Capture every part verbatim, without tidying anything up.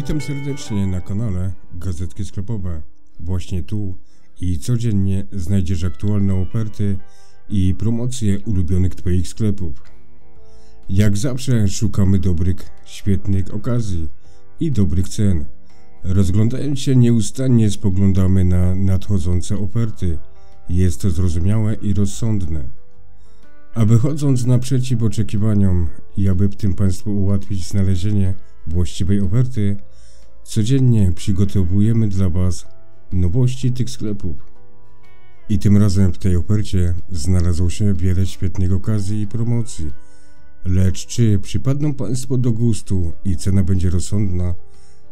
Witam serdecznie na kanale Gazetki Sklepowe. Właśnie tu i codziennie znajdziesz aktualne oferty i promocje ulubionych Twoich sklepów. Jak zawsze szukamy dobrych, świetnych okazji i dobrych cen. Rozglądając się nieustannie spoglądamy na nadchodzące oferty. Jest to zrozumiałe i rozsądne. A wychodząc naprzeciw oczekiwaniom i aby w tym Państwu ułatwić znalezienie właściwej oferty, codziennie przygotowujemy dla Was nowości tych sklepów. I tym razem w tej ofercie znalazło się wiele świetnych okazji i promocji. Lecz czy przypadną Państwo do gustu i cena będzie rozsądna?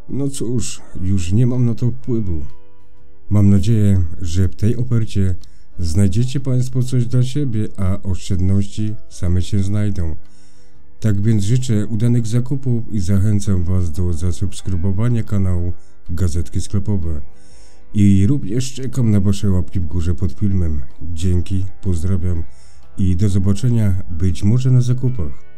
No cóż, już nie mam na to wpływu. Mam nadzieję, że w tej ofercie znajdziecie Państwo coś dla siebie, a oszczędności same się znajdą. Tak więc życzę udanych zakupów i zachęcam Was do zasubskrybowania kanału Gazetki Sklepowe. I również czekam na Wasze łapki w górze pod filmem. Dzięki, pozdrawiam i do zobaczenia, być może na zakupach.